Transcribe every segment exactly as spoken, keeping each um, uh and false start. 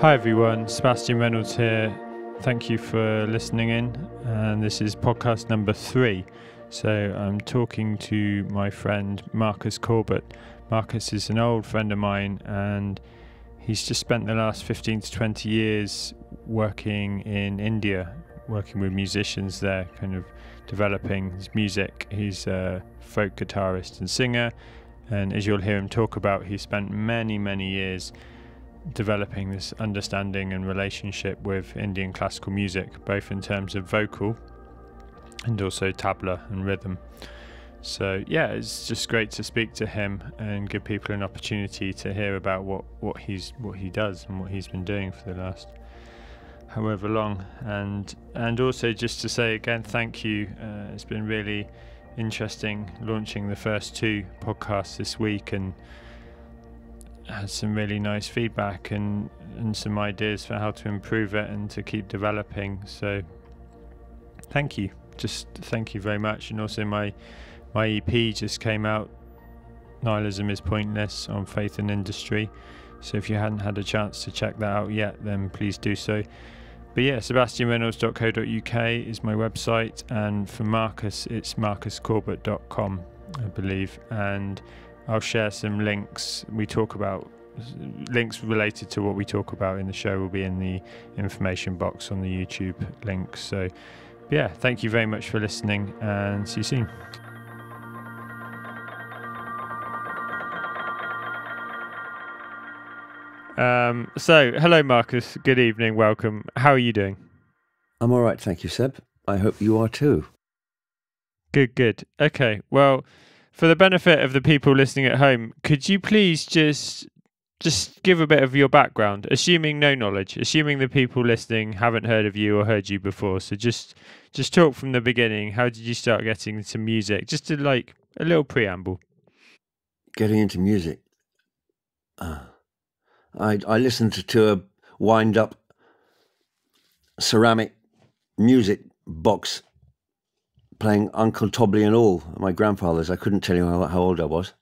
Hi everyone, Sebastian Reynolds here. Thank you for listening in, and this is podcast number three. So I'm talking to my friend Marcus Corbett. Marcus is an old friend of mine, and he's just spent the last fifteen to twenty years working in India, working with musicians there, kind of developing his music. He's a folk guitarist and singer, and as you'll hear him talk about, he spent many, many years developing this understanding and relationship with Indian classical music, both in terms of vocal and also tabla and rhythm. So yeah, it's just great to speak to him and give people an opportunity to hear about what what he's what he does and what he's been doing for the last however long. And and also just to say again, thank you. Uh, it's been really interesting launching the first two podcasts this week, and had some really nice feedback and and some ideas for how to improve it and to keep developing. So thank you, just thank you very much. And also my my E P just came out, Nihilism is Pointless, on Faith and Industry, so if you hadn't had a chance to check that out yet, then please do so. But yeah, sebastian reynolds dot co dot U K is my website, and for Marcus it's marcus corbett dot com, I believe, and I'll share some links we talk about, links related to what we talk about in the show will be in the information box on the YouTube link. So yeah, thank you very much for listening, and see you soon. Um, so hello Marcus, good evening, welcome. How are you doing? I'm all right, thank you, Seb. I hope you are too. Good, good. Okay, well, for the benefit of the people listening at home, could you please just just give a bit of your background, assuming no knowledge, assuming the people listening haven't heard of you or heard you before. So just just talk from the beginning. How did you start getting into music? Just to like a little preamble. Getting into music. Uh, I I listened to, to a wind up ceramic music box playing Uncle Tobley and all, my grandfather's. I couldn't tell you how, how old I was.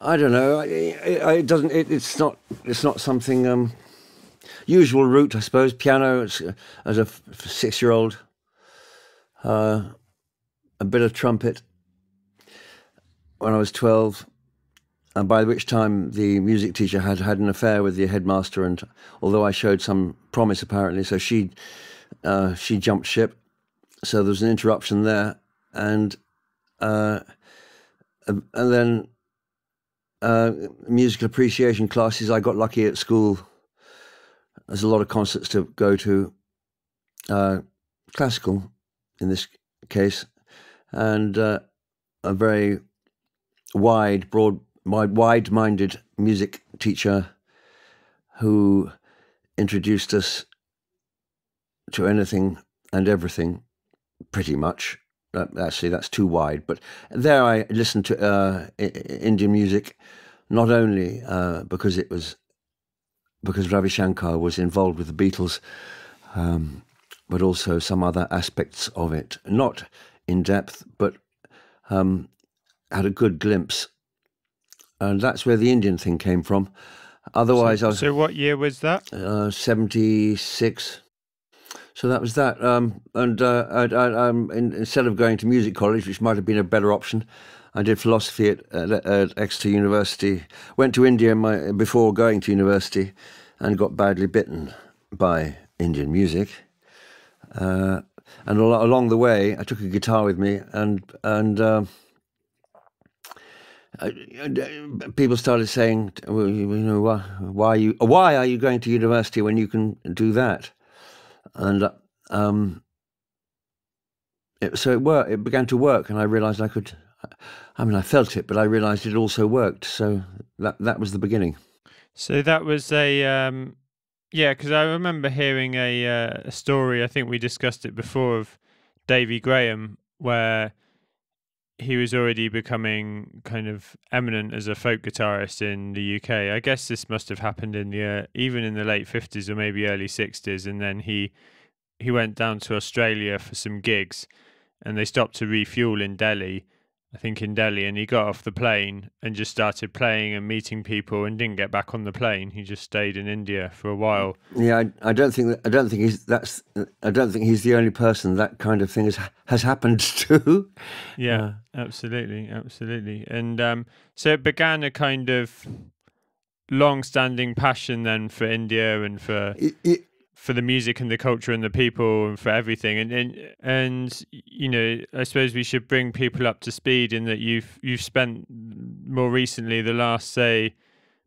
I don't know. It, it doesn't. It, it's not. It's not something um, usual route, I suppose. Piano as, as a six-year-old, uh, a bit of trumpet when I was twelve, and by which time the music teacher had had an affair with the headmaster. And although I showed some promise, apparently, so she uh, she jumped ship. So there was an interruption there, and uh, and then uh, musical appreciation classes. I got lucky at school. There's a lot of concerts to go to, uh, classical in this case, and uh, a very wide, broad, wide-minded music teacher who introduced us to anything and everything. Pretty much. Actually, that's too wide. But there I listened to uh, Indian music, not only uh, because it was, because Ravi Shankar was involved with the Beatles, um, but also some other aspects of it. Not in depth, but um, had a good glimpse. And that's where the Indian thing came from. Otherwise, so, I was... So what year was that? Uh, seventy-six... So that was that, um, and uh, I, I, um, in, instead of going to music college, which might have been a better option, I did philosophy at, at, at Exeter University. Went to India my, before going to university, and got badly bitten by Indian music. Uh, and al along the way, I took a guitar with me, and and uh, people started saying, well, you know, why, why are you why are you going to university when you can do that? And um, it, so it worked. It began to work, and I realised I could. I mean, I felt it, but I realised it also worked. So that that was the beginning. So that was a um, yeah, because I remember hearing a, uh, a story. I think we discussed it before, of Davey Graham, where he was already becoming kind of eminent as a folk guitarist in the U K. I guess this must have happened in the uh, even in the late fifties or maybe early sixties, and then he he went down to Australia for some gigs, and they stopped to refuel in Delhi, I think in Delhi, and he got off the plane and just started playing and meeting people, and didn't get back on the plane. He just stayed in India for a while. Yeah, I, I don't think that, I don't think he's that's I don't think he's the only person that kind of thing has has happened to. Yeah, uh, absolutely, absolutely. And um, so it began a kind of long-standing passion then for India and for it, it, for the music and the culture and the people and for everything. And, and and you know, I suppose we should bring people up to speed in that you've you've spent more recently the last, say,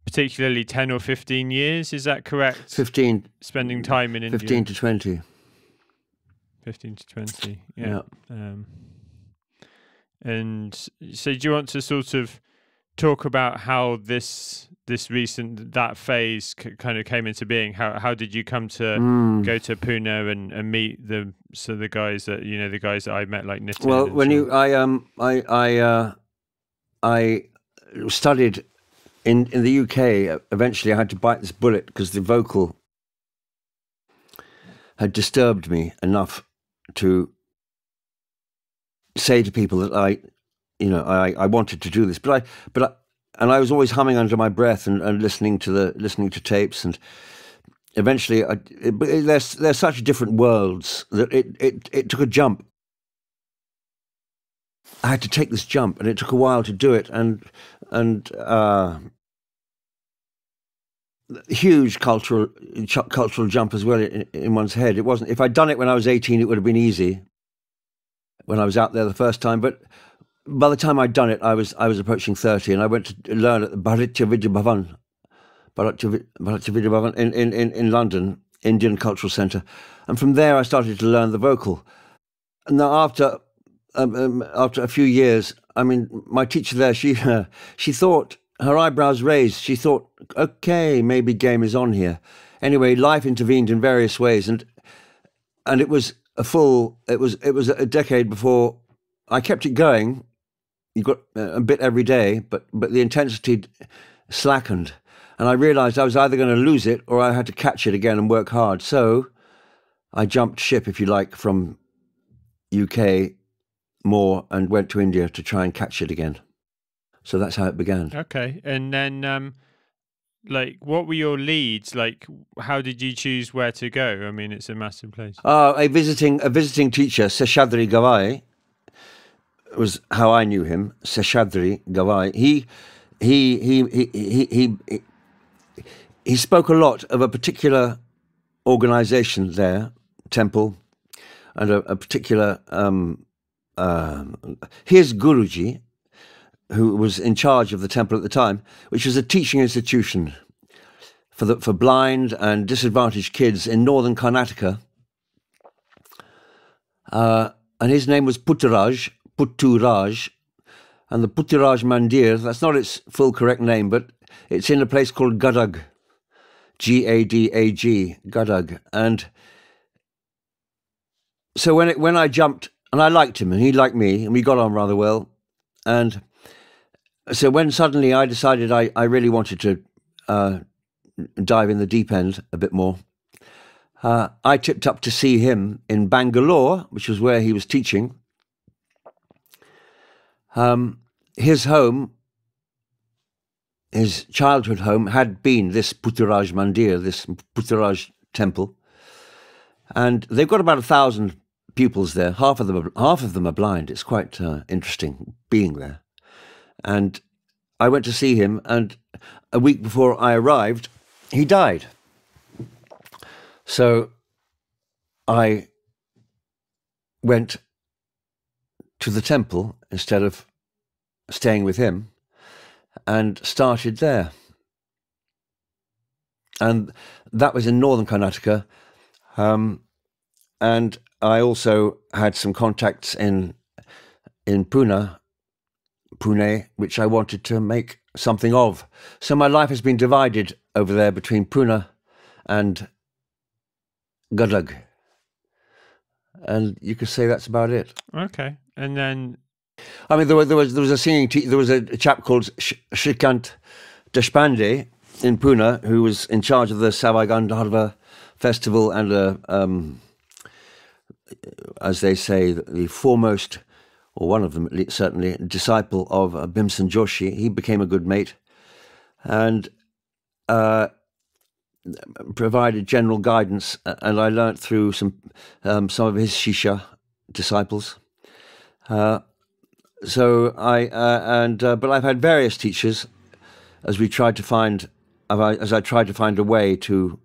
particularly ten or fifteen years. Is that correct? Fifteen. Spending time in India. Fifteen to twenty. Fifteen to twenty. Yeah. yeah. Um, and so, do you want to sort of talk about how this this recent that phase c kind of came into being? How how did you come to mm. go to Pune and, and meet the so the guys that you know the guys that I met, like Nitin? Well, when so. you I um I I uh, I studied in in the U K. Eventually, I had to bite this bullet because the vocal had disturbed me enough to say to people that I. You know, I, I wanted to do this, but I, but I, and I was always humming under my breath and, and listening to the listening to tapes, and eventually, I, it, it, there's there's such different worlds that it it it took a jump. I had to take this jump, and it took a while to do it, and and uh, huge cultural cultural jump as well in, in one's head. It wasn't. If I'd done it when I was eighteen, it would have been easy. When I was out there the first time, but. By the time I'd done it, I was I was approaching thirty, and I went to learn at the Bharatiya Vidya Bhavan, Bharatiya Vidya Bhavan in, in, in London, Indian Cultural Centre, and from there I started to learn the vocal. And now after um, um, after a few years, I mean, my teacher there, she uh, she thought, her eyebrows raised, she thought, okay, maybe game is on here. Anyway, life intervened in various ways, and and it was a full it was it was a decade before I kept it going. You got a bit every day, but but the intensity slackened, and I realised I was either going to lose it or I had to catch it again and work hard. So I jumped ship, if you like, from U K more and went to India to try and catch it again. So that's how it began. Okay, and then um, like, what were your leads? Like, how did you choose where to go? I mean, it's a massive place. Uh, a visiting a visiting teacher, Seshadri Gawai. Was how I knew him, Seshadri Gawai. He, he, he, he, he, he, he, he spoke a lot of a particular organisation there, temple, and a, a particular um, uh, his Guruji, who was in charge of the temple at the time, which was a teaching institution for the, for blind and disadvantaged kids in northern Karnataka, uh, and his name was Puttaraj. Puttaraj, and the Puttaraj Mandir, that's not its full correct name, but it's in a place called Gadag, G A D A G, Gadag. And so when, it, when I jumped, and I liked him, and he liked me, and we got on rather well, and so when suddenly I decided I, I really wanted to uh, dive in the deep end a bit more, uh, I tipped up to see him in Bangalore, which was where he was teaching. Um, his home, his childhood home, had been this Puttaraj Mandir, this Puttaraj temple, and they've got about a thousand pupils there. Half of them, are, half of them are blind. It's quite uh, interesting being there. And I went to see him, and a week before I arrived, he died. So I went to the temple instead of staying with him, and started there. And that was in northern Karnataka. Um, and I also had some contacts in in Pune, Pune, which I wanted to make something of. So my life has been divided over there between Pune and Gadag. And you could say that's about it. Okay. And then, I mean, there was there was, there was a singing te there was a chap called Sh Shrikant Deshpande in Pune, who was in charge of the Savai Gandharva festival and, uh, um, as they say, the foremost or one of them at least, certainly, disciple of uh, Bhimsan Joshi. He became a good mate and uh, provided general guidance. And I learnt through some, um, some of his Shisha disciples. Uh, so I, uh, and, uh, but I've had various teachers as we tried to find, as I tried to find a way to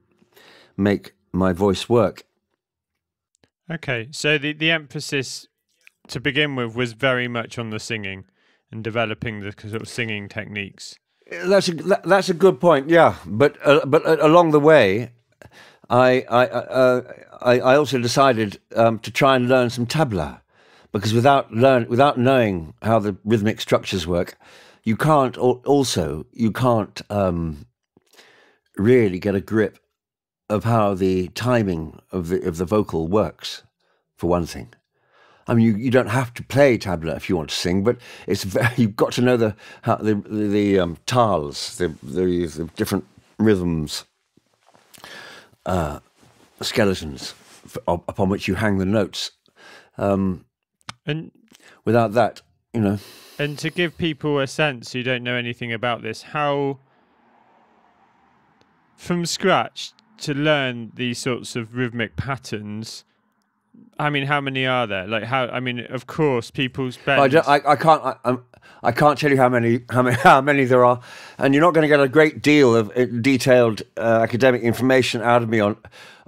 make my voice work. Okay, so the, the emphasis to begin with was very much on the singing and developing the sort of singing techniques. That's a, that, that's a good point, yeah. But uh, but uh, along the way, I I uh, I, I also decided um, to try and learn some tabla, because without learn without knowing how the rhythmic structures work, you can't al also you can't um, really get a grip of how the timing of the of the vocal works, for one thing. I mean, you, you don't have to play tabla if you want to sing, but it's very, you've got to know the how, the the, the um, taals, the, the the different rhythms, uh, skeletons f upon which you hang the notes. Um, and without that, you know. And to give people a sense who don't know anything about this, how from scratch to learn these sorts of rhythmic patterns. I mean, how many are there? Like, how? I mean, of course, people spend. I, don't, I, I can't. I, I'm, I can't tell you how many, how many, how many there are, and you're not going to get a great deal of uh, detailed uh, academic information out of me on,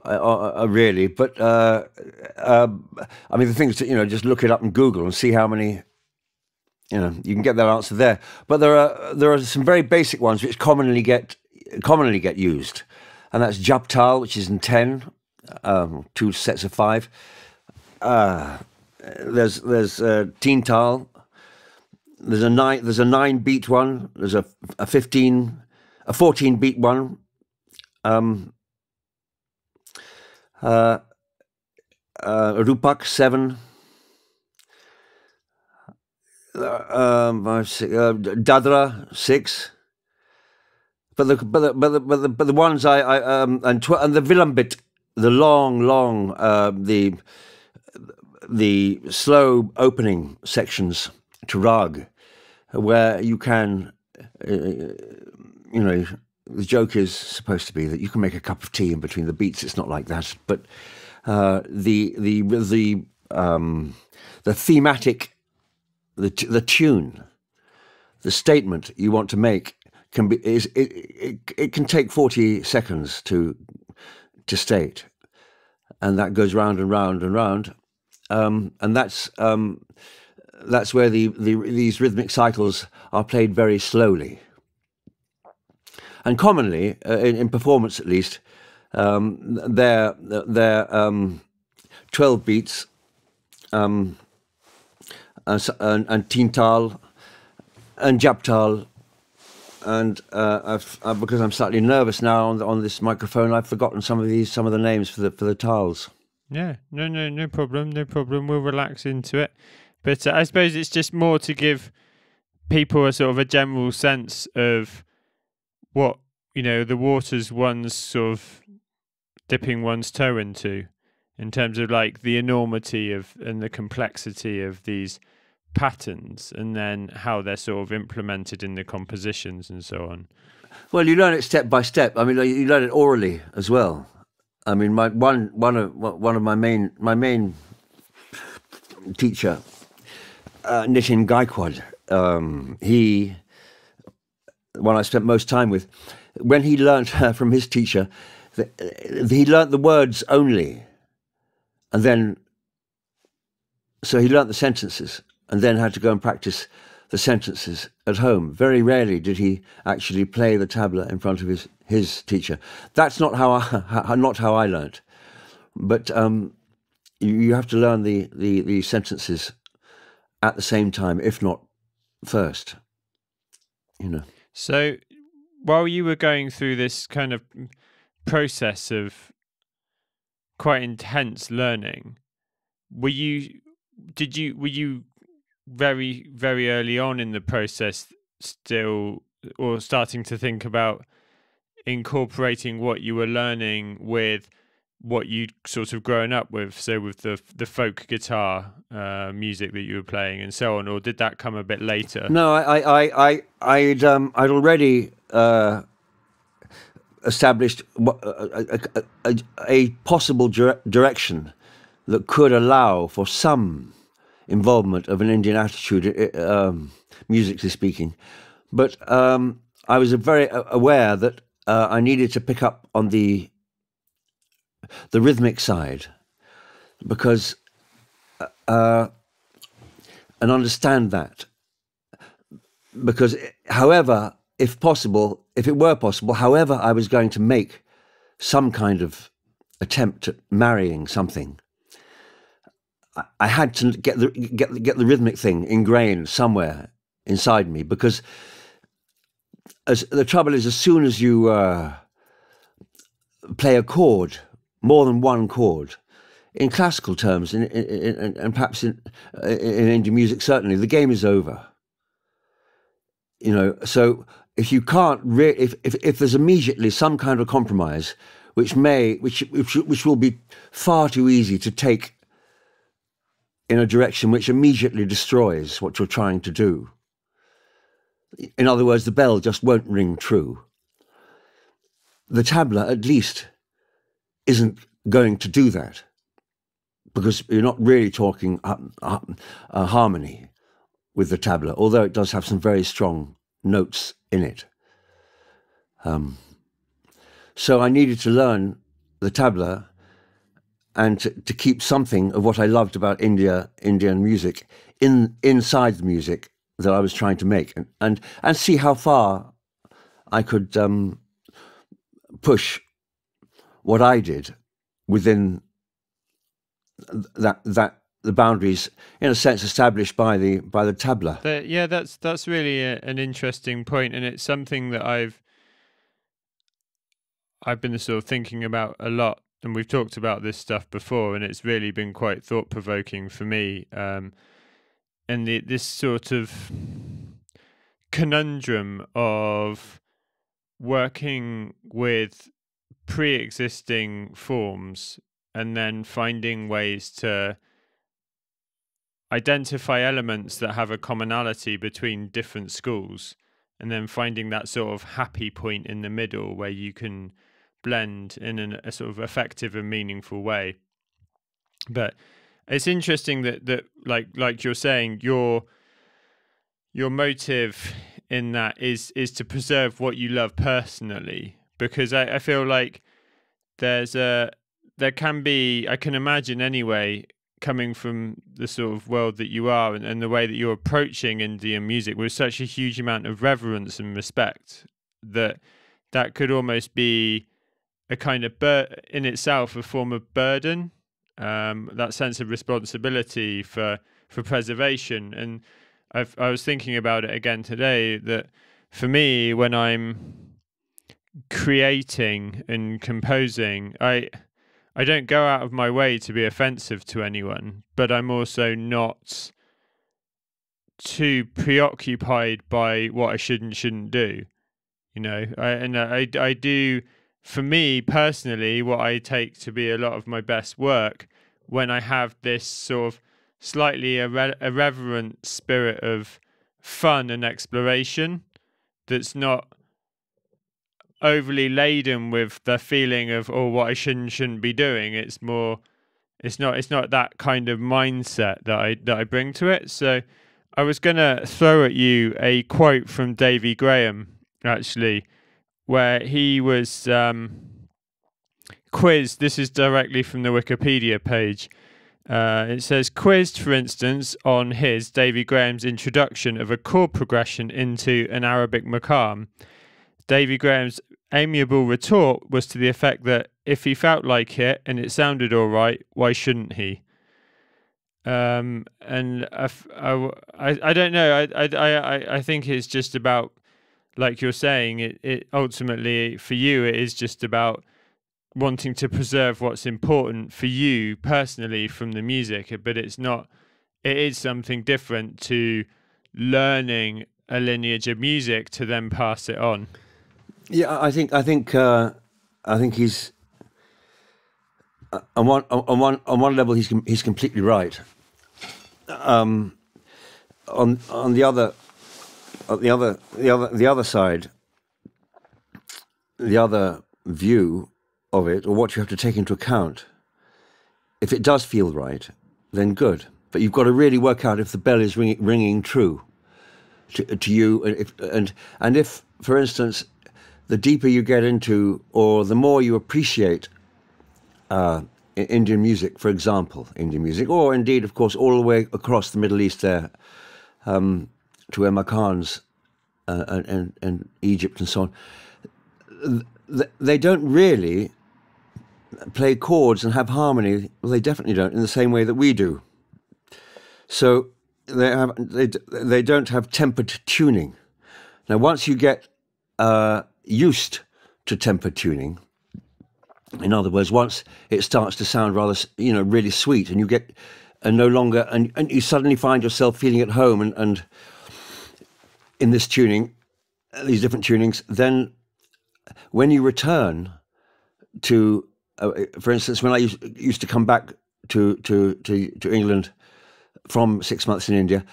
uh, uh, really. But uh, uh, I mean, the things that, you know, just look it up in Google and see how many. You know, you can get that answer there. But there are there are some very basic ones which commonly get commonly get used, and that's jabtal, which is in ten, um, two sets of five. Uh, there's there's uh, teentaal. There's a nine. There's a nine beat one. There's a a fifteen, a fourteen beat one. Um, uh, uh, rupak seven. Uh, um, uh, dadra six. But the but the but the but the, but the ones I, I um and tw and the vilambit, the long long uh, the. the slow opening sections to rag, where you can, uh, you know, the joke is supposed to be that you can make a cup of tea in between the beats. It's not like that, but uh, the the the um, the thematic, the t the tune, the statement you want to make can be is it it, it can take forty seconds to to state, and that goes round and round and round. Um, and that's um, that's where the, the these rhythmic cycles are played very slowly. And commonly, uh, in, in performance at least, um, they're they're um, twelve beats, um, and, and, and teentaal, and jabtal, and uh, I've, uh, because I'm slightly nervous now on the, on this microphone, I've forgotten some of these some of the names for the for the taals. Yeah, no, no, no problem, no problem. We'll relax into it. But uh, I suppose it's just more to give people a sort of a general sense of what, you know, the waters one's sort of dipping one's toe into, in terms of like the enormity of and the complexity of these patterns, and then how they're sort of implemented in the compositions and so on. Well, you learn it step by step. I mean, you learn it orally as well. I mean, my one one of one of my main my main teacher, uh, Nitin Gaykwal. Um, he, the one I spent most time with, when he learnt uh, from his teacher, that, uh, he learnt the words only, and then so he learnt the sentences, and then had to go and practice the sentences at home. Very rarely did he actually play the tabla in front of his his teacher. That's not how I not how I learnt. But um, you, you have to learn the, the the sentences at the same time, if not first. You know. So while you were going through this kind of process of quite intense learning, were you? Did you? Were you? very very early on in the process still, or starting to think about incorporating what you were learning with what you sort of grown up with, so with the the folk guitar uh, music that you were playing and so on, or did that come a bit later? No, I I I I'd um I'd already uh, established a, a, a, a possible dire direction that could allow for some involvement of an Indian attitude, um, musically speaking, but um, I was very aware that uh, I needed to pick up on the the rhythmic side, because uh, and understand that, because however, if possible, if it were possible, however I was going to make some kind of attempt at marrying something, I had to get the get get the rhythmic thing ingrained somewhere inside me, because as the trouble is, as soon as you uh, play a chord, more than one chord, in classical terms, in, in, in, and perhaps in, in Indian music certainly, the game is over. You know, so if you can't, re if, if if there's immediately some kind of compromise, which may, which which which will be far too easy to take in a direction which immediately destroys what you're trying to do. In other words, the bell just won't ring true. The tabla, at least, isn't going to do that, because you're not really talking uh, uh, uh, harmony with the tabla, although it does have some very strong notes in it. Um, so I needed to learn the tabla and to, to keep something of what I loved about India, Indian music in, inside the music that I was trying to make, and, and, and see how far I could um, push what I did within that that the boundaries, in a sense, established by the by the tabla. The, yeah, that's that's really a, an interesting point, and it's something that I've I've been sort of thinking about a lot, and we've talked about this stuff before, and it's really been quite thought provoking for me. Um, and the, this sort of conundrum of working with pre-existing forms and then finding ways to identify elements that have a commonality between different schools, and then finding that sort of happy point in the middle where you can blend in an, a sort of effective and meaningful way. But it's interesting that that like like you're saying, your your motive in that is is to preserve what you love personally. Because I, I feel like there's a, there can be, I can imagine anyway, coming from the sort of world that you are and, and the way that you're approaching Indian music with such a huge amount of reverence and respect, that that could almost be a kind of, bur in itself, a form of burden, um, that sense of responsibility for, for preservation. And I've, I was thinking about it again today, that for me, when I'm creating and composing, I I don't go out of my way to be offensive to anyone, but I'm also not too preoccupied by what I should and shouldn't do, you know. I, and I, I do, for me personally, what I take to be a lot of my best work, when I have this sort of slightly irre irreverent spirit of fun and exploration that's not overly laden with the feeling of, oh, what I shouldn't shouldn't be doing. It's more, it's not it's not that kind of mindset that I that I bring to it. So I was gonna throw at you a quote from Davey Graham, actually, where he was um, quizzed. This is directly from the Wikipedia page. Uh, it says, quizzed, for instance, on his, Davey Graham's, introduction of a chord progression into an Arabic maqam. Davey Graham's amiable retort was to the effect that if he felt like it and it sounded all right, why shouldn't he? Um, and I, I, I don't know. I, I, I think it's just about, like you're saying, it, it ultimately for you, it is just about wanting to preserve what's important for you personally from the music, but it's not, it is something different to learning a lineage of music to then pass it on. Yeah, I think I think uh, I think he's on one on one on one level, he's he's completely right. Um, on on the other, on the other the other the other side, the other view of it, or what you have to take into account, if it does feel right, then good. But you've got to really work out if the bell is ringing, ringing true to, to you, and if, and and if, for instance, the deeper you get into, or the more you appreciate uh, Indian music, for example, Indian music, or indeed, of course, all the way across the Middle East there, um, to Emma Khan's uh, and, and, and Egypt and so on, they don't really play chords and have harmony. Well, they definitely don't, in the same way that we do. So they have they they don't have tempered tuning. Now, once you get uh, used to tempered tuning, in other words, once it starts to sound rather, you know, really sweet, and you get, and no longer, and, and you suddenly find yourself feeling at home and, and in this tuning, these different tunings, then when you return to, uh, for instance, when I used, used to come back to, to, to, to England from six months in India,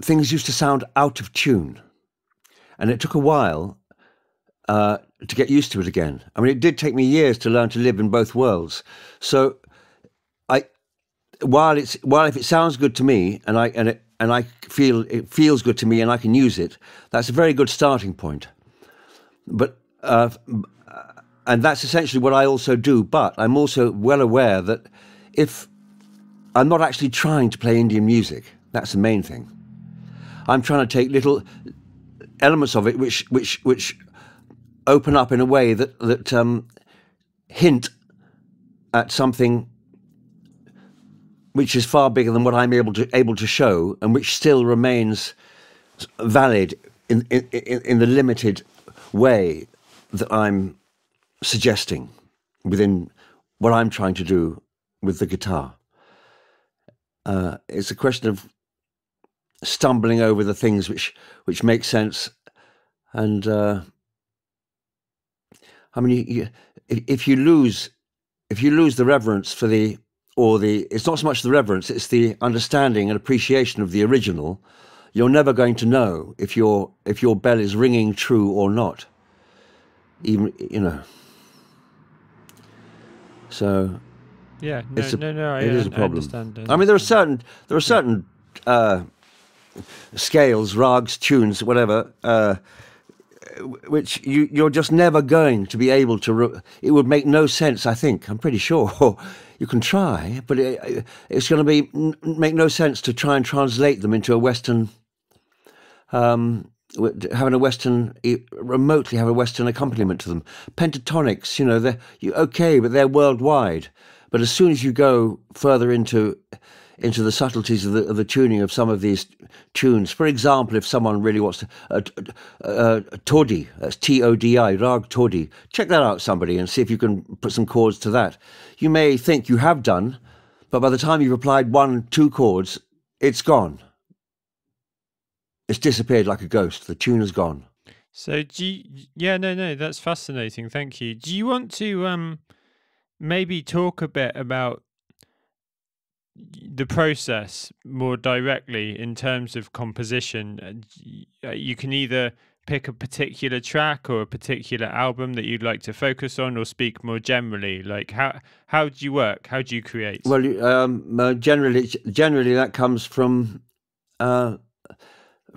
things used to sound out of tune. And it took a while uh, to get used to it again. I mean, it did take me years to learn to live in both worlds. So, I, while it's while if it sounds good to me, and I and it and I feel it feels good to me, and I can use it, that's a very good starting point. But uh, and that's essentially what I also do. But I'm also well aware that if I'm not actually trying to play Indian music, that's the main thing. I'm trying to take little elements of it, which which which open up in a way that that um, hint at something which is far bigger than what I'm able to able to show, and which still remains valid in in, in the limited way that I'm suggesting within what I'm trying to do with the guitar. Uh, it's a question of stumbling over the things which which make sense, and uh, I mean, you, you, if you lose if you lose the reverence for the or the it's not so much the reverence, it's the understanding and appreciation of the original. You're never going to know if your if your bell is ringing true or not. Even you know. So yeah, no, it's a, no, no, I, it is I, a problem. I understand, I understand. I mean, there are certain there are certain. Yeah. Uh, scales, rags, tunes, whatever, uh, which you, you're just never going to be able to... It would make no sense, I think, I'm pretty sure. You can try, but it, it's going to be make no sense to try and translate them into a Western... Um, having a Western... remotely have a Western accompaniment to them. Pentatonics, you know, they're you, okay, but they're worldwide. But as soon as you go further into... into the subtleties of the, of the tuning of some of these tunes. For example, if someone really wants to... Uh, uh, uh, Todi, that's T O D I, Rag Todi. Check that out, somebody, and see if you can put some chords to that. You may think you have done, but by the time you've applied one, two chords, it's gone. It's disappeared like a ghost. The tune is gone. So, do you, yeah, no, no, that's fascinating. Thank you. Do you want to um, maybe talk a bit about the process more directly in terms of composition? You can either pick a particular track or a particular album that you'd like to focus on, or speak more generally. Like how how do you work? How do you create? Well, um, uh, generally, generally that comes from uh,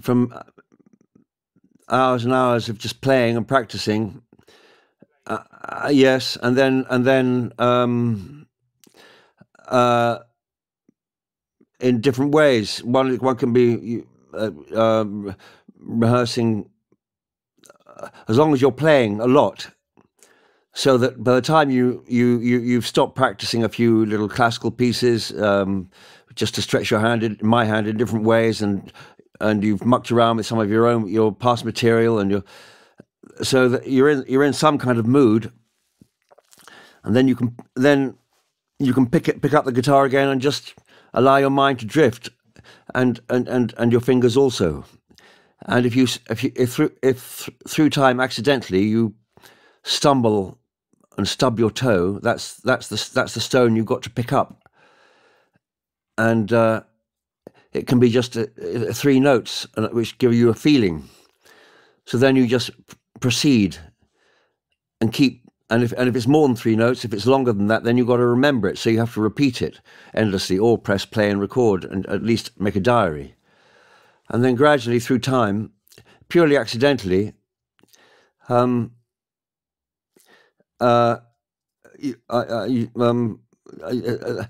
from hours and hours of just playing and practicing. Uh, uh, yes, and then and then. Um, uh, In different ways, one one can be uh, um, rehearsing uh, as long as you're playing a lot, so that by the time you you you you've stopped practicing a few little classical pieces, um, just to stretch your hand, in, my hand, in different ways, and and you've mucked around with some of your own your past material, and you're so that you're in you're in some kind of mood, and then you can then you can pick it pick up the guitar again and just allow your mind to drift, and and and and your fingers also. And if you if you if through if through time accidentally you stumble and stub your toe, that's that's the that's the stone you've got to pick up. And uh, it can be just a, a three notes, which give you a feeling. So then you just proceed and keep. And if and if it's more than three notes, if it's longer than that, then you've got to remember it. So you have to repeat it endlessly, or press play and record, and at least make a diary. And then gradually, through time, purely accidentally, um, uh, uh, um, uh,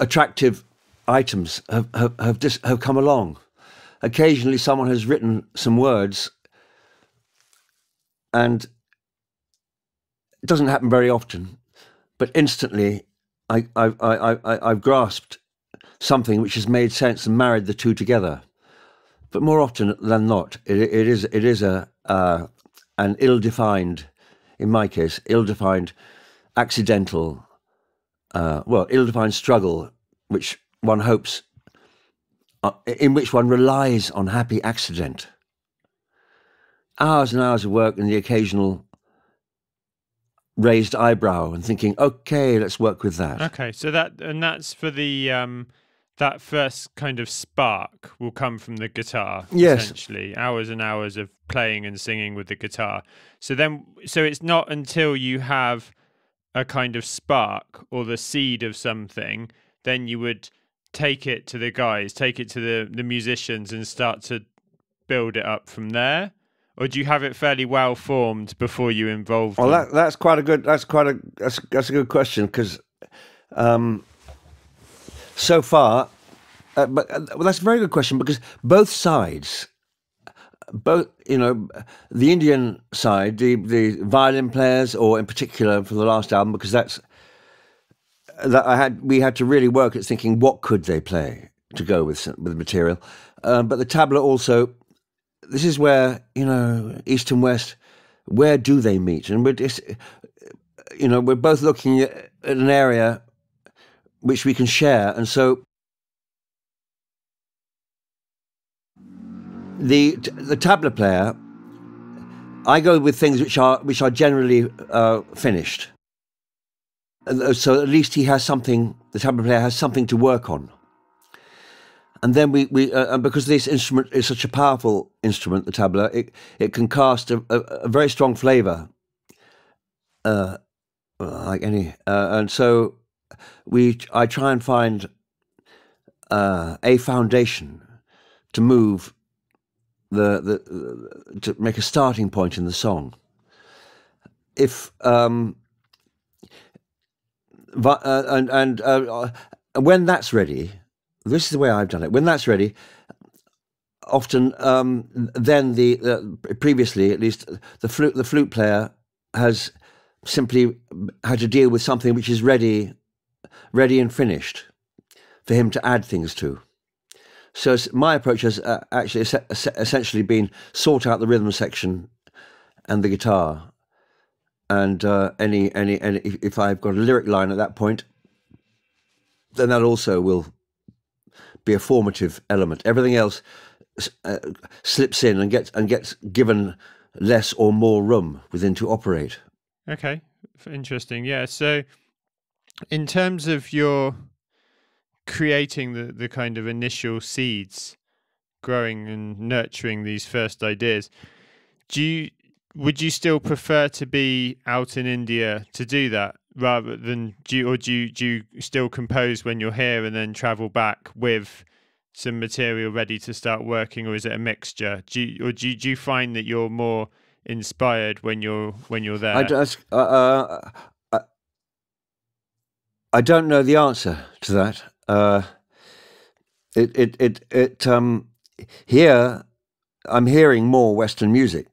attractive items have have have, dis have come along. Occasionally, someone has written some words, and it doesn't happen very often, but instantly I, I, I, I, I've grasped something which has made sense and married the two together. But more often than not, it, it is it is a uh, an ill-defined, in my case, ill-defined, accidental, uh, well, ill-defined struggle, which one hopes, uh, in which one relies on happy accident. Hours and hours of work and the occasional raised eyebrow and thinking, okay, let's work with that. Okay, so that and that's for the um, that first kind of spark will come from the guitar. Yes, essentially hours and hours of playing and singing with the guitar. So then, so it's not until you have a kind of spark or the seed of something, then you would take it to the guys, take it to the the musicians, and start to build it up from there. Or do you have it fairly well formed before you involved? Well, that, that's quite a good. That's quite a. That's, that's a good question, because um, so far, uh, but uh, well, that's a very good question, because both sides, both you know, the Indian side, the the violin players, or in particular for the last album, because that's that I had. We had to really work at thinking what could they play to go with with the material, um, but the tabla also. This is where, you know, East and West, where do they meet? And we're just, you know, we're both looking at an area which we can share. And so the the tabla player, I go with things which are which are generally uh, finished. And so at least he has something. The tabla player has something to work on. And then we, we uh, and because this instrument is such a powerful instrument, the tabla, it, it can cast a, a, a very strong flavour, uh, like any. Uh, and so we, I try and find uh, a foundation to move the, the, to make a starting point in the song. If, um, uh, and, and uh, when that's ready, this is the way I've done it. When that's ready, often um, then the uh, previously at least the flute the flute player has simply had to deal with something which is ready, ready and finished, for him to add things to. So my approach has uh, actually es essentially been sort out the rhythm section and the guitar, and uh, any any any if I've got a lyric line at that point, then that also will be a formative element. Everything else uh, slips in and gets and gets given less or more room within to operate. Okay, interesting. Yeah. So, in terms of your creating the the kind of initial seeds, growing and nurturing these first ideas, do you would you still prefer to be out in India to do that? Rather than do you, or do you, do you still compose when you're here and then travel back with some material ready to start working, or is it a mixture? Do you, or do you, do you find that you're more inspired when you're when you're there? I don't, uh, I, I don't know the answer to that. Uh, it it it it um, here I'm hearing more Western music.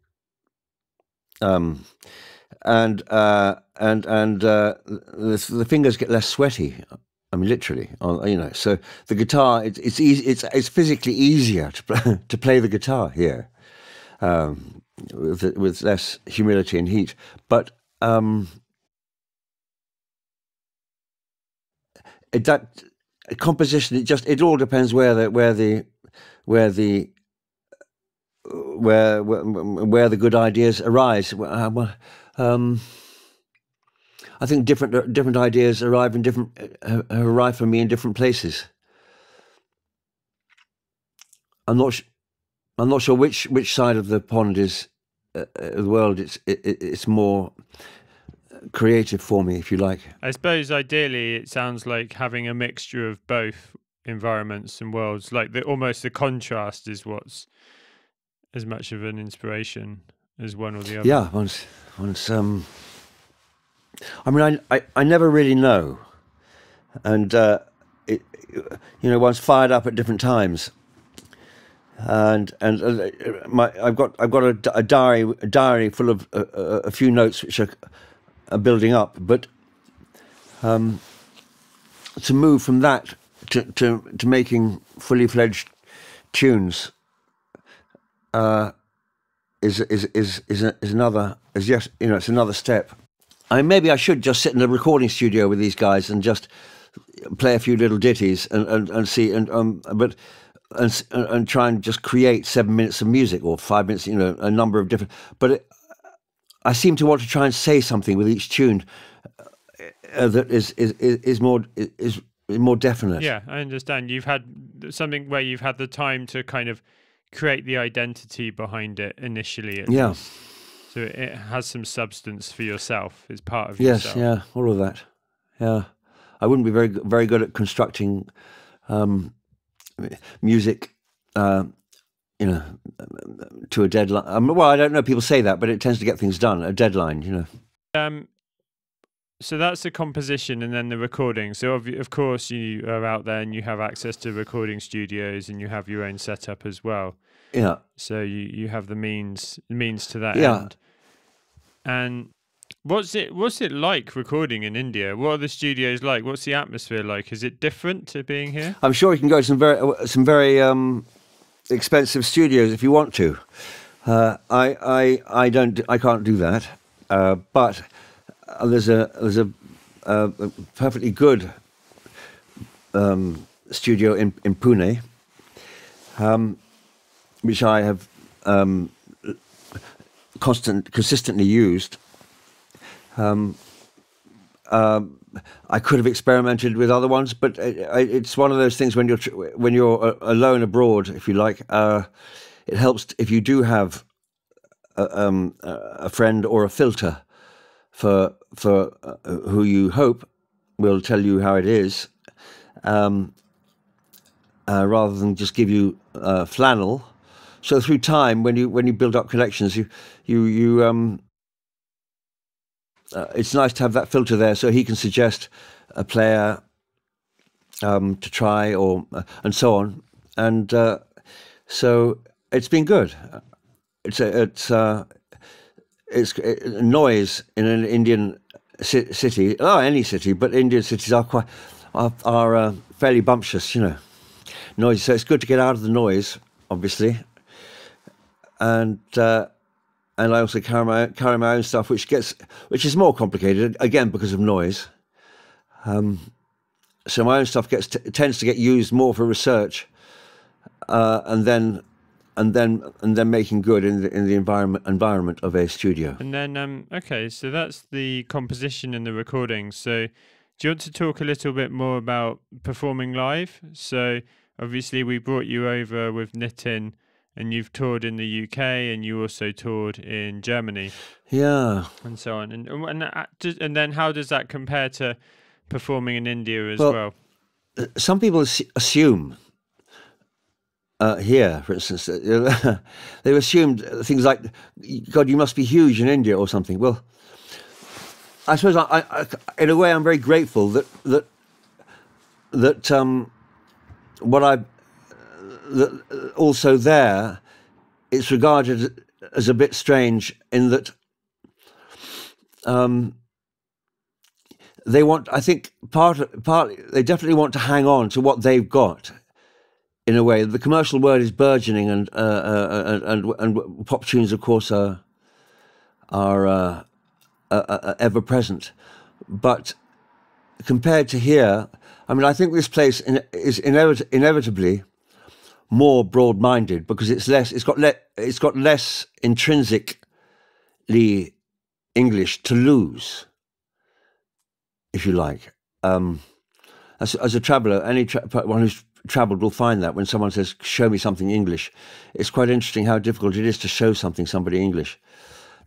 Um. And uh, and and uh, the, the fingers get less sweaty. I mean, literally, you know. So the guitar, it, it's easy, it's it's physically easier to play, to play the guitar here, um, with with less humidity and heat. But um, it, that composition, it just it all depends where the where the where the where where, where the good ideas arise. Um, I think different different ideas arrive in different uh, arrive for me in different places. I'm not sh I'm not sure which which side of the pond is uh, uh, the world. It's it, it's more creative for me, if you like. I suppose ideally, it sounds like having a mixture of both environments and worlds. Like the almost the contrast is what's as much of an inspiration as one or the other. Yeah, once once um. I mean, I, I, I never really know. And, uh, it, you know, one's fired up at different times. And and uh, my, I've got I've got a, a diary a diary full of uh, a few notes which are, are building up. But um, to move from that to, to, to making fully-fledged tunes uh, is is is is, a, is another is yes you know it's another step. I mean, maybe I should just sit in a recording studio with these guys and just play a few little ditties and, and, and see and um but and and try and just create seven minutes of music or five minutes, you know, a number of different. But it, I seem to want to try and say something with each tune uh, that is is is more is more definite. Yeah, I understand. You've had something where you've had the time to kind of create the identity behind it initially. At yeah. Least. So it has some substance for yourself. It's part of yes, yourself. Yes, yeah, all of that. Yeah, I wouldn't be very, very good at constructing um, music, uh, you know, to a deadline. Um, well, I don't know. People say that, but it tends to get things done. A deadline, you know. Um, so that's the composition, and then the recording. So of, of course, you are out there, and you have access to recording studios, and you have your own setup as well. Yeah. So you you have the means means to that yeah. end. And what's it what's it like recording in India? What are the studios like? What's the atmosphere like? Is it different to being here? I'm sure you can go to some very some very um, expensive studios if you want to. Uh, I I I don't I can't do that. Uh, but there's a there's a, a perfectly good um, studio in in Pune, um, which I have. Um, Constant, consistently used. Um, uh, I could have experimented with other ones, but it, it's one of those things when you're tr when you're alone abroad, if you like. Uh, it helps if you do have a, um, a friend or a filter for for uh, who you hope will tell you how it is, um, uh, rather than just give you uh, flannel. So through time, when you when you build up collections, you you you um, uh, it's nice to have that filter there, so he can suggest a player um, to try or uh, and so on. And uh, so it's been good. It's a, it's uh, it's it, noise in an Indian ci city, oh any city, but Indian cities are quite are, are uh, fairly bumptious, you know, noisy. So it's good to get out of the noise, obviously. And uh, and I also carry my carry my own stuff, which gets which is more complicated again because of noise. Um, so my own stuff gets t tends to get used more for research, uh, and then and then and then making good in the in the environment environment of a studio. And then um, okay, so that's the composition and the recording. So do you want to talk a little bit more about performing live? So obviously we brought you over with Nitin. And you've toured in the U K, and you also toured in Germany, yeah, and so on. And and and then how does that compare to performing in India as well? well? Some people assume uh, here, for instance, they've assumed things like, "God, you must be huge in India" or something. Well, I suppose I, I, in a way, I'm very grateful that that that um, what I. That also there, it's regarded as a bit strange in that um, they want. I think part partly they definitely want to hang on to what they've got. In a way, the commercial world is burgeoning, and uh, uh, and and pop tunes, of course, are are, uh, are, are ever present. But compared to here, I mean, I think this place in, is inevit inevitably. more broad-minded because it's less. It's got. Le it's got less intrinsically English to lose. if you like. Um, as, as a traveller, any tra one who's travelled will find that when someone says, show me something English, it's quite interesting how difficult it is to show something somebody English.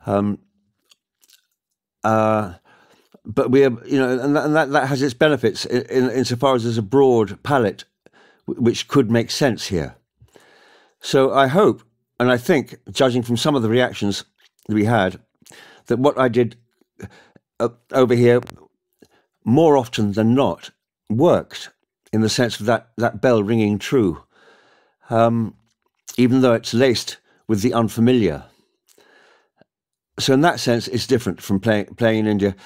Um, uh, but we, have, you know, and, that, and that, that has its benefits in, in, insofar as there's a broad palette which could make sense here. So I hope, and I think, judging from some of the reactions that we had, that what I did uh, over here, more often than not, worked in the sense of that, that bell ringing true, um, even though it's laced with the unfamiliar. So in that sense, it's different from play, playing in India.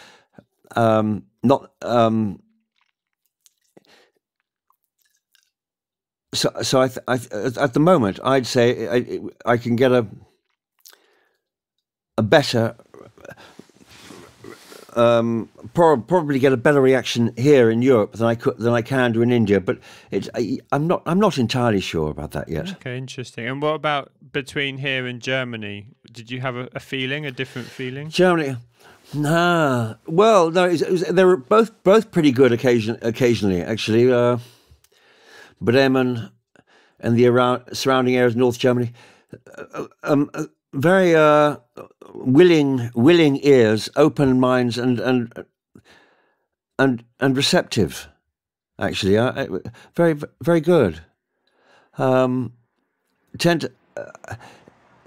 Um, not... Um, So, so I th I th at the moment, I'd say I, I can get a a better, um, pro probably get a better reaction here in Europe than I could than I can do in India. But it's I, I'm not I'm not entirely sure about that yet. Okay, interesting. And what about between here and Germany? Did you have a, a feeling, a different feeling? Germany, nah. Well, no. It was, it was, they were both both pretty good occasion occasionally actually. Uh, Bremen and the around, surrounding areas of North Germany, uh, um, uh, very uh, willing, willing ears, open minds, and and and and receptive. Actually, uh, very very good. Um, tend to, uh,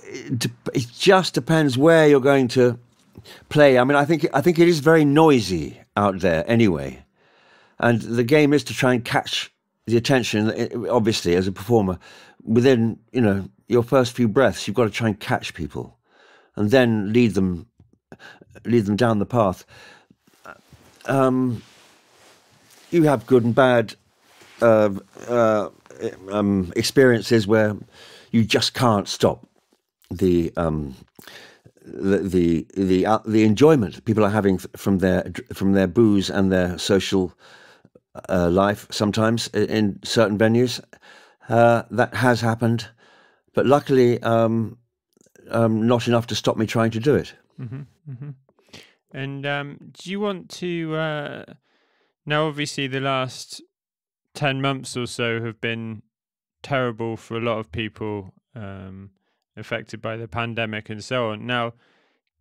it, it just depends where you're going to play. I mean, I think I think it is very noisy out there anyway, and the game is to try and catch the attention, obviously, as a performer, within, you know, your first few breaths, you've got to try and catch people, and then lead them, lead them down the path. Um, you have good and bad uh, uh, um, experiences where you just can't stop the um, the the the, uh, the enjoyment people are having from their from their booze and their social Uh, life sometimes in certain venues. Uh, that has happened, but luckily um, um, not enough to stop me trying to do it. Mm-hmm, mm-hmm. And um, do you want to, uh, now obviously the last ten months or so have been terrible for a lot of people um, affected by the pandemic and so on. Now,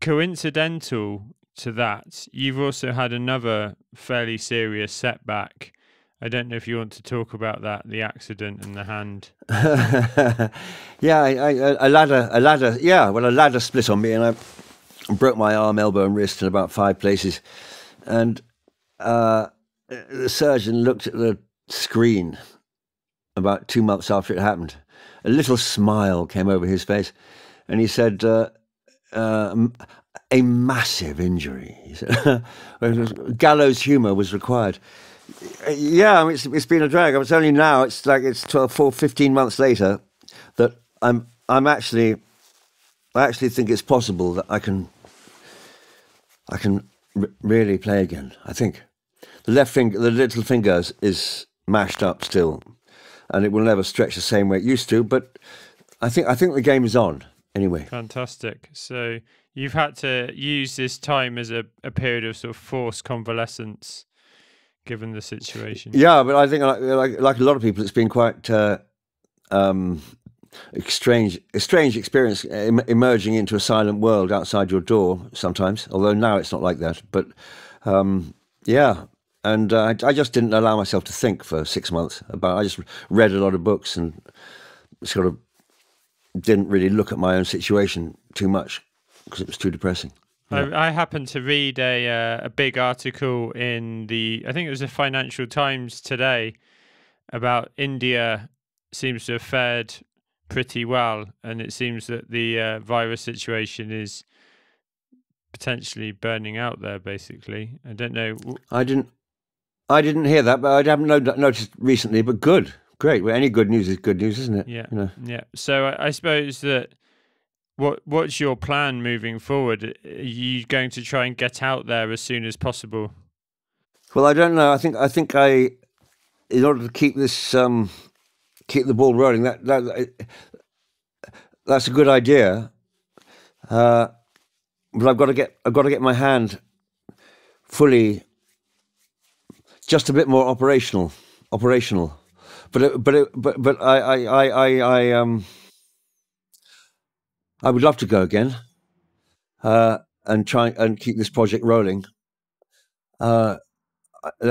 coincidental to that, you've also had another fairly serious setback. I don't know if you want to talk about that, the accident in the hand. Yeah, I, I, a ladder, a ladder. Yeah, well, a ladder split on me, and I broke my arm, elbow, and wrist in about five places. And uh, the surgeon looked at the screen about two months after it happened. A little smile came over his face, and he said, Uh, uh, a massive injury. Gallows humour was required. Yeah, I mean, it's, it's been a drag. It's only now, it's like it's twelve, four, fifteen months later that I'm, I'm actually, I actually think it's possible that I can, I can r really play again, I think. The left finger, the little finger is mashed up still, and it will never stretch the same way it used to, but I think, I think the game is on anyway. Fantastic. So you've had to use this time as a, a period of sort of forced convalescence, given the situation. Yeah, but I think, like, like, like a lot of people, it's been quite uh, um, strange, a strange experience em emerging into a silent world outside your door sometimes, although now it's not like that. But, um, yeah, and uh, I, I just didn't allow myself to think for six months. About I just read a lot of books and sort of didn't really look at my own situation too much, because it was too depressing. Yeah. I, I happened to read a, uh, a big article in the, I think it was the Financial Times today, about India seems to have fared pretty well, and it seems that the uh, virus situation is potentially burning out there, basically. I don't know. I didn't, I didn't hear that, but I haven't noticed recently, but good, great. Well, any good news is good news, isn't it? Yeah, you know? Yeah. So I, I suppose that, What what's your plan moving forward? Are you going to try and get out there as soon as possible? Well, I don't know. I think I think I, in order to keep this um, keep the ball rolling, that that that's a good idea. Uh, but I've got to get I've got to get my hand fully just a bit more operational, operational. But it, but it, but but I I I I um I would love to go again, uh, and try and keep this project rolling. Uh,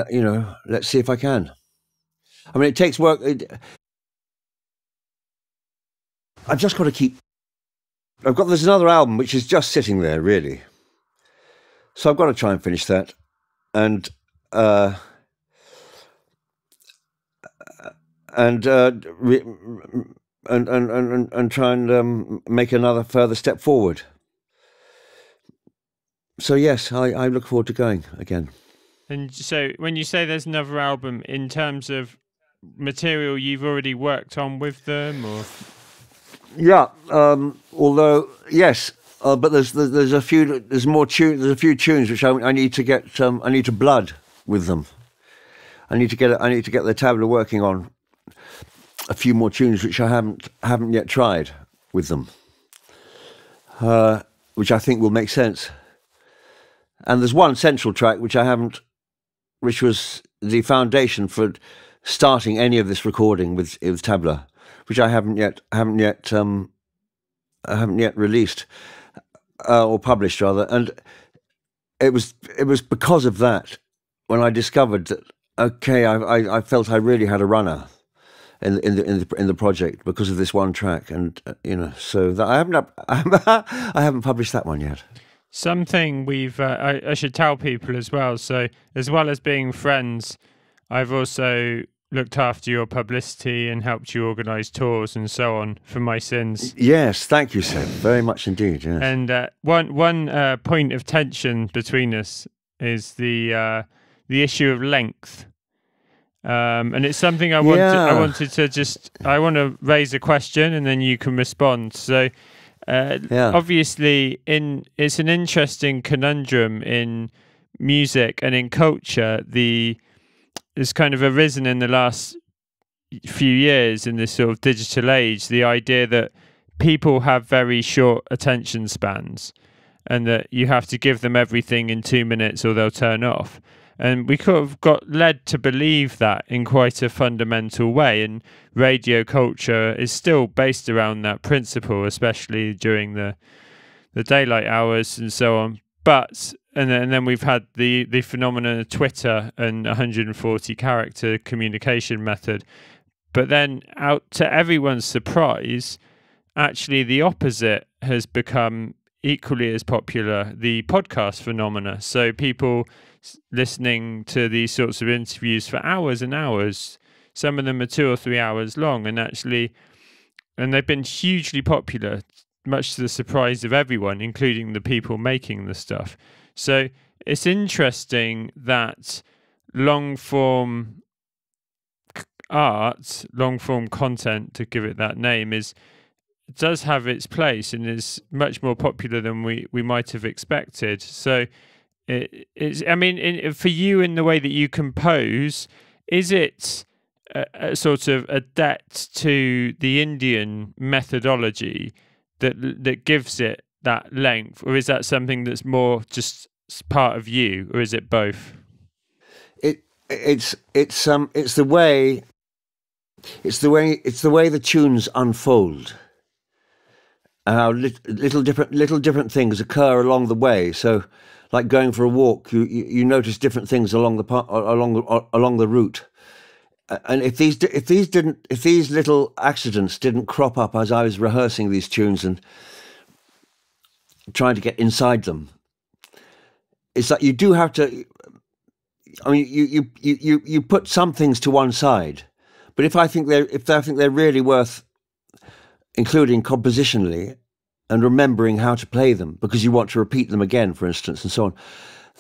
you know, let's see if I can. I mean, it takes work. It, I've just got to keep. I've got there's another album which is just sitting there, really. So I've got to try and finish that, and uh, and, uh, re, and and and and try and um, make another further step forward. So yes, I, I look forward to going again. And so, when you say there's another album, in terms of material you've already worked on with them, or yeah, um, although yes. Uh, but there's there's a few there's more tune there's a few tunes which I, I need to get um, I need to blood with them. I need to get I need to get the tabla working on a few more tunes which I haven't haven't yet tried with them, uh, which I think will make sense. And there's one central track which I haven't, which was the foundation for starting any of this recording with, with tabla, which I haven't yet haven't yet um, I haven't yet released. Uh, or published rather, and it was it was because of that when I discovered that okay, I, I, I felt I really had a runner in in the in the, in the project because of this one track, and uh, you know, so that I haven't I haven't published that one yet. Something we've uh, I, I should tell people as well. So as well as being friends, I've also looked after your publicity and helped you organise tours and so on for My Sins. Yes, thank you, Seb, very much indeed. Yes. And uh, one one uh, point of tension between us is the uh, the issue of length, um, and it's something I wanted. Yeah. I wanted to just I want to raise a question, and then you can respond. So, uh, yeah. Obviously, in it's an interesting conundrum in music and in culture. The It's kind of arisen in the last few years in this sort of digital age, the idea that people have very short attention spans and that you have to give them everything in two minutes or they'll turn off. And we could have got led to believe that in quite a fundamental way. And radio culture is still based around that principle, especially during the, the daylight hours and so on. But and then, and then we've had the the phenomenon of Twitter and one hundred forty character communication method. But then, out to everyone's surprise, actually the opposite has become equally as popular: the podcast phenomena. So people listening to these sorts of interviews for hours and hours. Some of them are two or three hours long, and actually, and they've been hugely popular, much to the surprise of everyone, including the people making the stuff. So it's interesting that long-form art, long-form content, to give it that name, is does have its place and is much more popular than we, we might have expected. So it, it's, I mean, in, for you in the way that you compose, is it a, a sort of a debt to the Indian methodology that that gives it that length, or is that something that's more just part of you, or is it both? It it's it's um it's the way it's the way it's the way the tunes unfold. How uh, li little different little different things occur along the way. So, like going for a walk, you you, you notice different things along the part along the, along the route. And if these if these didn't if these little accidents didn't crop up as I was rehearsing these tunes and trying to get inside them, it's like you do have to. I mean, you you you you put some things to one side, but if I think they're if I think they're really worth including compositionally and remembering how to play them because you want to repeat them again, for instance, and so on,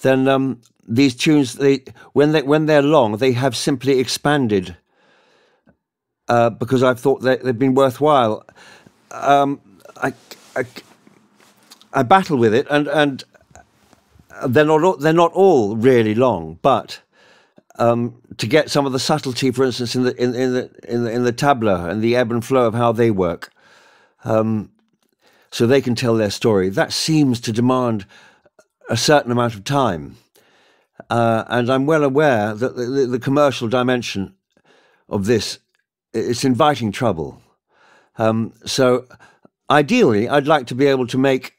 then. Um, These tunes, they when they when they're long, they have simply expanded uh, because I've thought they, they've been worthwhile. Um, I, I I battle with it, and and they're not they're not all really long, but um, to get some of the subtlety, for instance, in the in, in the in the in the tabla and the ebb and flow of how they work, um, so they can tell their story. That seems to demand a certain amount of time. Uh, and I'm well aware that the, the, the commercial dimension of this, it's inviting trouble. Um, so ideally, I'd like to be able to make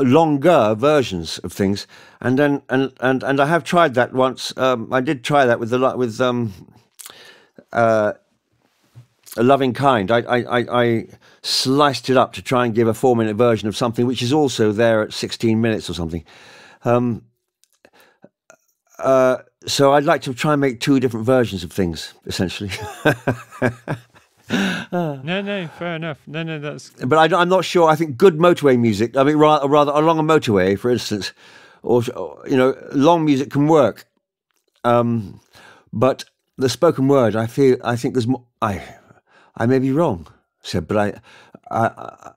longer versions of things, and then and and and I have tried that once. Um, I did try that with the with um, uh, a loving kind. I, I I sliced it up to try and give a four-minute version of something which is also there at sixteen minutes or something. Um, uh, so I'd like to try and make two different versions of things, essentially. Uh, no, no, fair enough. No, no, that's. But I, I'm not sure. I think good motorway music. I mean, rather, rather along a motorway, for instance, or, or you know, long music can work. Um, but the spoken word, I feel, I think there's more. I, I may be wrong, said, but I, I,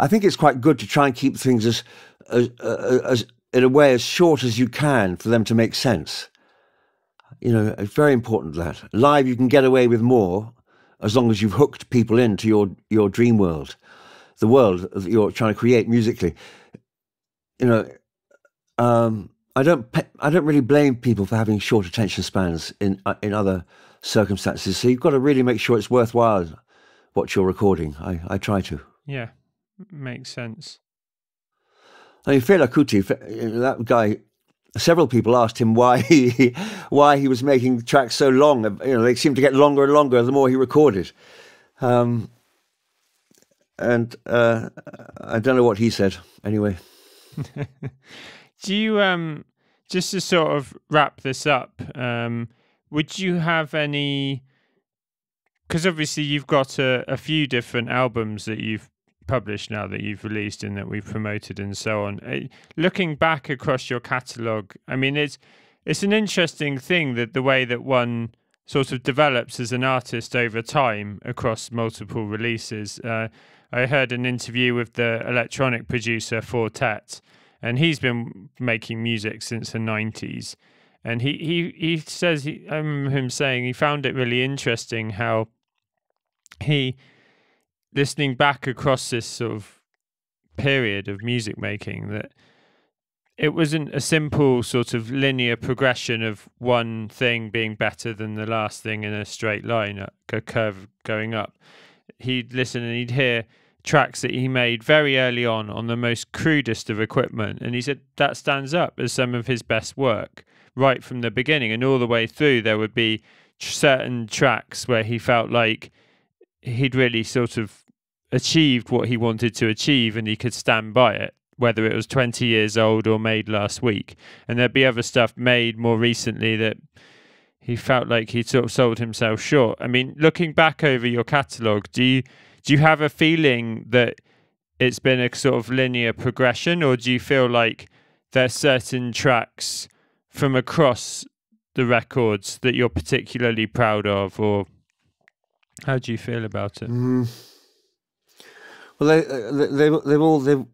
I think it's quite good to try and keep things as, as, as, as in a way as short as you can for them to make sense. You know, it's very important that live you can get away with more. As long as you've hooked people into your your dream world, the world that you're trying to create musically, you know, um, I don't I don't really blame people for having short attention spans in uh, in other circumstances. So you've got to really make sure it's worthwhile what you're recording. I I try to. Yeah, makes sense. I mean, Fela Kuti, that guy. Several people asked him why he why he was making tracks so long. You know, they seemed to get longer and longer the more he recorded. Um, and uh, I don't know what he said anyway. Do you um, just to sort of wrap this up? Um, would you have any? Because obviously you've got a, a few different albums that you've published now, that you've released and that we've promoted and so on. Uh, looking back across your catalogue, I mean, it's it's an interesting thing that the way that one sort of develops as an artist over time across multiple releases. Uh, I heard an interview with the electronic producer Four Tet, and he's been making music since the nineties. And he he he says he, I remember him saying he found it really interesting how he. Listening back across this sort of period of music making, that it wasn't a simple sort of linear progression of one thing being better than the last thing in a straight line, a curve going up. He'd listen and he'd hear tracks that he made very early on on the most crudest of equipment, and he said that stands up as some of his best work right from the beginning. And all the way through there would be certain tracks where he felt like he'd really sort of achieved what he wanted to achieve, and he could stand by it, whether it was twenty years old or made last week. And there'd be other stuff made more recently that he felt like he'd sort of sold himself short. I mean, looking back over your catalogue, do you do you have a feeling that it's been a sort of linear progression, or do you feel like there's certain tracks from across the records that you're particularly proud of, or how do you feel about it? Mm. Well, they, they they they've all they've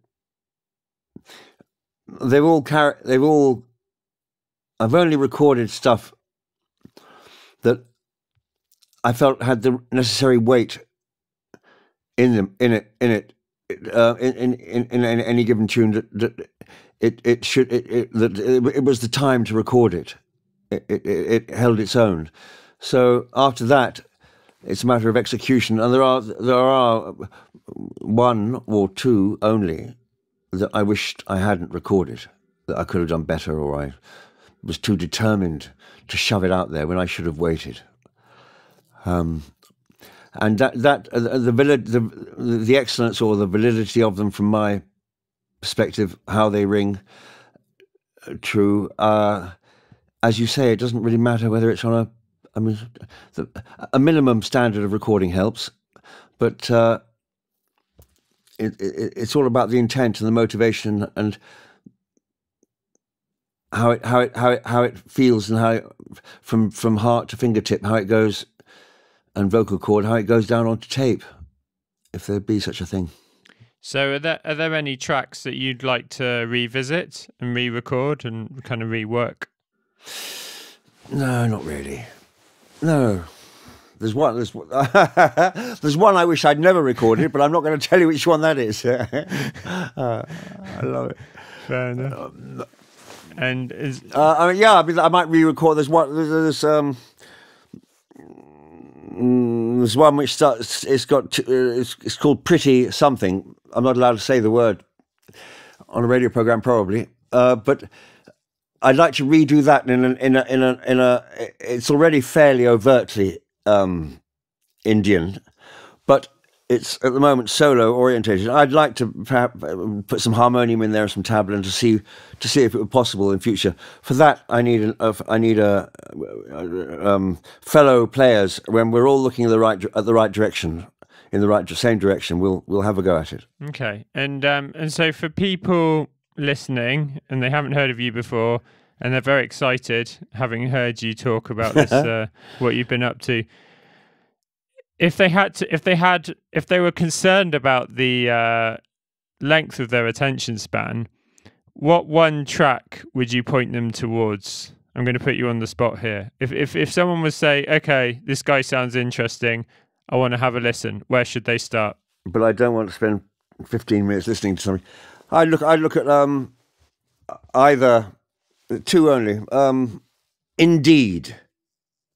they've all carry they've all. I've only recorded stuff that I felt had the necessary weight in them in it in it uh, in, in in in any given tune that, that it it should it, it that it, it was the time to record it. It, it it held its own. So after that. It's a matter of execution, and there are there are one or two only that I wished I hadn't recorded, that I could have done better, or I was too determined to shove it out there when I should have waited. Um, and that that uh, the, valid, the the excellence or the validity of them, from my perspective, how they ring uh, true. Uh, as you say, it doesn't really matter whether it's on a. I mean, the, a minimum standard of recording helps, but uh, it, it, it's all about the intent and the motivation and how it how it how it how it feels, and how it, from from heart to fingertip, how it goes, and vocal cord, how it goes down onto tape, if there be such a thing. So, are there are there any tracks that you'd like to revisit and re-record and kind of rework? No, not really. No, there's one. There's one, there's one I wish I'd never recorded, but I'm not going to tell you which one that is. uh, I love it. Fair enough. Um, And is uh, I mean, yeah, I, mean, I might re-record. There's one. There's um. There's one which starts. It's got. It's, it's called Pretty Something. I'm not allowed to say the word on a radio program, probably. Uh, but I'd like to redo that in an, in a, in a, in a. It's already fairly overtly um, Indian, but it's at the moment solo orientated. I'd like to perhaps put some harmonium in there and some tabla to see to see if it were possible in future. For that, I need an, uh, I need a um, fellow players. When we're all looking at the right at the right direction, in the right same direction, we'll we'll have a go at it. Okay, and um, and so for people listening and they haven't heard of you before and they're very excited having heard you talk about this, uh, what you've been up to. If they had to, if they had, if they were concerned about the uh, length of their attention span, what one track would you point them towards? I'm going to put you on the spot here. If if if someone was say, okay, this guy sounds interesting, I want to have a listen. Where should they start? But I don't want to spend fifteen minutes listening to something. I look, I look at um, either two only. Um, Indeed,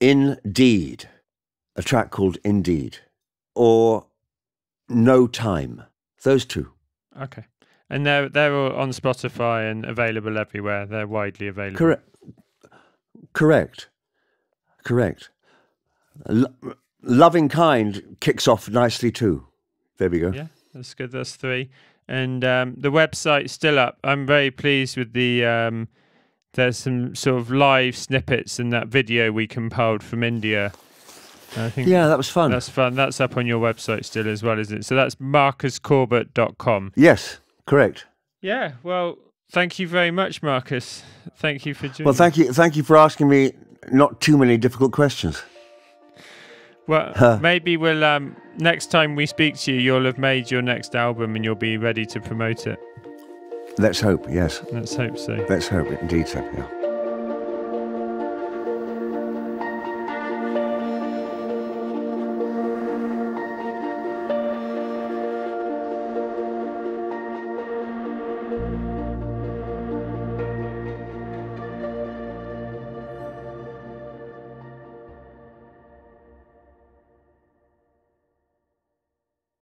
Indeed. A track called Indeed, or No Time. Those two. Okay. And they're, they're all on Spotify and available everywhere. They're widely available. Correct. Correct. Correct. Lo Loving Kind kicks off nicely too. There we go. Yeah, that's good. That's three. And um, the website's still up. I'm very pleased with the... Um, there's some sort of live snippets in that video we compiled from India. I think yeah, that was fun. That's fun. That's up on your website still as well, isn't it? So that's marcus corbett dot com. Yes, correct. Yeah, well, thank you very much, Marcus. Thank you for joining. Well, thank you, thank you for asking me not too many difficult questions. Well, huh. maybe we'll, um, next time we speak to you, you'll have made your next album and you'll be ready to promote it. Let's hope, yes. Let's hope so. Let's hope, indeed so, yeah.